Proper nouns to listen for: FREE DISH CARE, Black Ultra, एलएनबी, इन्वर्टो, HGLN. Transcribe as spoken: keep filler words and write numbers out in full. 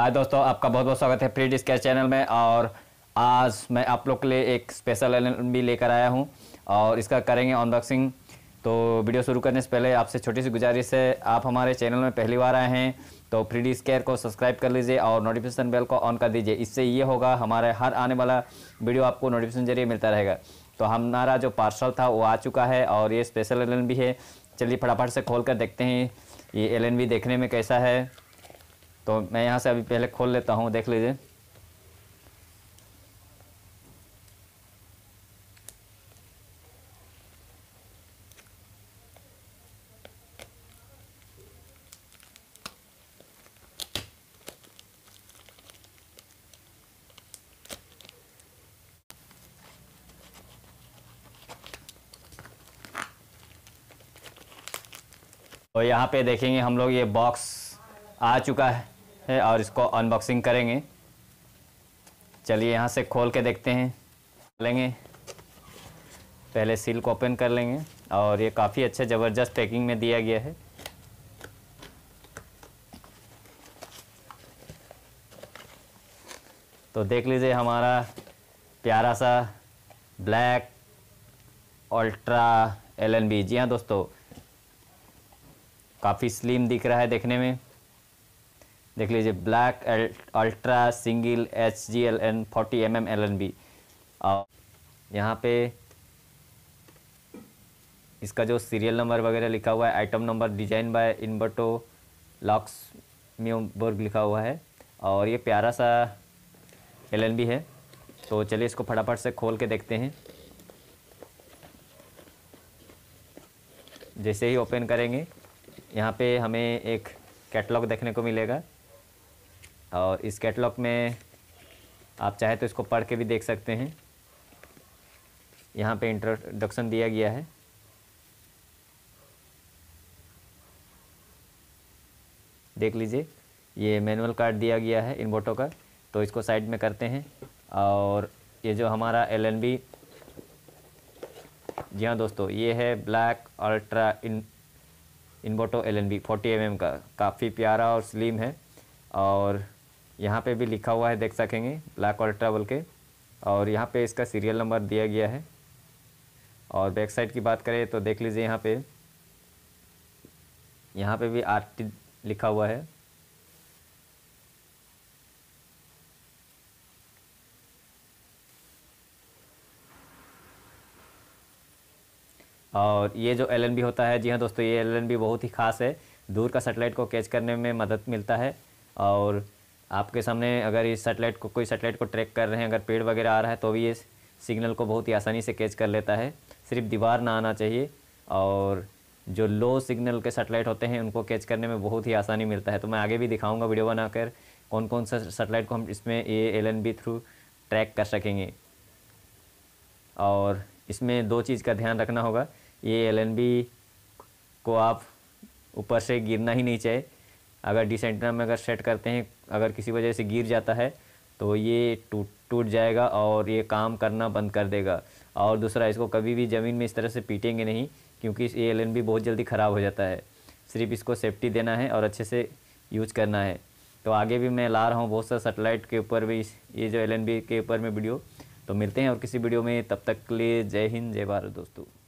हाय दोस्तों, आपका बहुत बहुत स्वागत है फ्री डिस्कस चैनल में। और आज मैं आप लोग के लिए एक स्पेशल एलईडी भी लेकर आया हूं और इसका करेंगे अनबॉक्सिंग। तो वीडियो शुरू करने से पहले आपसे छोटी सी गुजारिश है, आप हमारे चैनल में पहली बार आए हैं तो फ्री डिस्कस को सब्सक्राइब कर लीजिए और नोटिफिकेशन बेल को ऑन कर दीजिए। इससे ये होगा हमारे हर आने वाला वीडियो आपको नोटिफिकेशन जरिए मिलता रहेगा। तो हमारा जो पार्सल था वो आ चुका है और ये स्पेशल एलईडी भी है। चलिए फटाफट से खोल कर देखते हैं ये एलईडी देखने में कैसा है। तो मैं यहाँ से अभी पहले खोल लेता हूँ, देख लीजिए। तो यहाँ पे देखेंगे हम लोग ये बॉक्स आ चुका है और इसको अनबॉक्सिंग करेंगे। चलिए यहाँ से खोल के देखते हैं लेंगे, पहले सील को ओपन कर लेंगे। और ये काफ़ी अच्छे ज़बरदस्त पैकिंग में दिया गया है। तो देख लीजिए हमारा प्यारा सा ब्लैक अल्ट्रा एलईडी। जी हाँ दोस्तों, काफ़ी स्लिम दिख रहा है देखने में। देख लीजिए black ultra single H G L N forty M M L N B. और यहाँ पे इसका जो सीरियल नंबर वगैरह लिखा हुआ है, item number design by इन्वर्टो locks म्यूबर्ग लिखा हुआ है। और ये प्यारा सा एल एन बी है। तो चलिए इसको फटाफट से खोल के देखते हैं। जैसे ही ओपन करेंगे यहाँ पे हमें एक कैटलॉग देखने को मिलेगा और इस कैटलॉग में आप चाहे तो इसको पढ़ के भी देख सकते हैं। यहाँ पे इंट्रोडक्शन दिया गया है। देख लीजिए ये मैनुअल कार्ड दिया गया है इन्वर्टो का। तो इसको साइड में करते हैं। और ये जो हमारा एलएनबी, जी हाँ दोस्तों, ये है black ultra in इन्वर्टो एलएनबी forty M M का। काफ़ी प्यारा और स्लिम है। और यहाँ पे भी लिखा हुआ है, देख सकेंगे, ब्लैक अल्ट्रा बोल के। और यहाँ पे इसका सीरियल नंबर दिया गया है। और बैक साइड की बात करें तो देख लीजिए यहाँ पे यहाँ पे भी आर टी लिखा हुआ है। और ये जो एलएनबी होता है, जी हाँ दोस्तों, ये एलएनबी बहुत ही ख़ास है। दूर का सैटेलाइट को कैच करने में मदद मिलता है। और आपके सामने अगर इस सैटेलाइट को कोई सैटेलाइट को ट्रैक कर रहे हैं, अगर पेड़ वगैरह आ रहा है तो भी ये सिग्नल को बहुत ही आसानी से कैच कर लेता है। सिर्फ दीवार ना आना चाहिए। और जो लो सिग्नल के सैटेलाइट होते हैं उनको कैच करने में बहुत ही आसानी मिलता है। तो मैं आगे भी दिखाऊँगा वीडियो बनाकर कौन कौन सा सैटेलाइट को हम इसमें ये एलएनबी थ्रू ट्रैक कर सकेंगे। और इसमें दो चीज़ का ध्यान रखना होगा, ये एलएनबी को आप ऊपर से गिरना ही नहीं चाहिए। अगर डिसेंटर में अगर सेट करते हैं, अगर किसी वजह से गिर जाता है तो ये टूट टूट जाएगा और ये काम करना बंद कर देगा। और दूसरा, इसको कभी भी ज़मीन में इस तरह से पीटेंगे नहीं, क्योंकि ये एलएनबी बहुत जल्दी ख़राब हो जाता है। सिर्फ इसको सेफ्टी देना है और अच्छे से यूज करना है। तो आगे भी मैं ला रहा हूँ बहुत सा सैटेलाइट के ऊपर भी ये जो एलएनबी के ऊपर में वीडियो। तो मिलते हैं और किसी वीडियो में, तब तक के लिए जय हिंद जय भारत दोस्तों।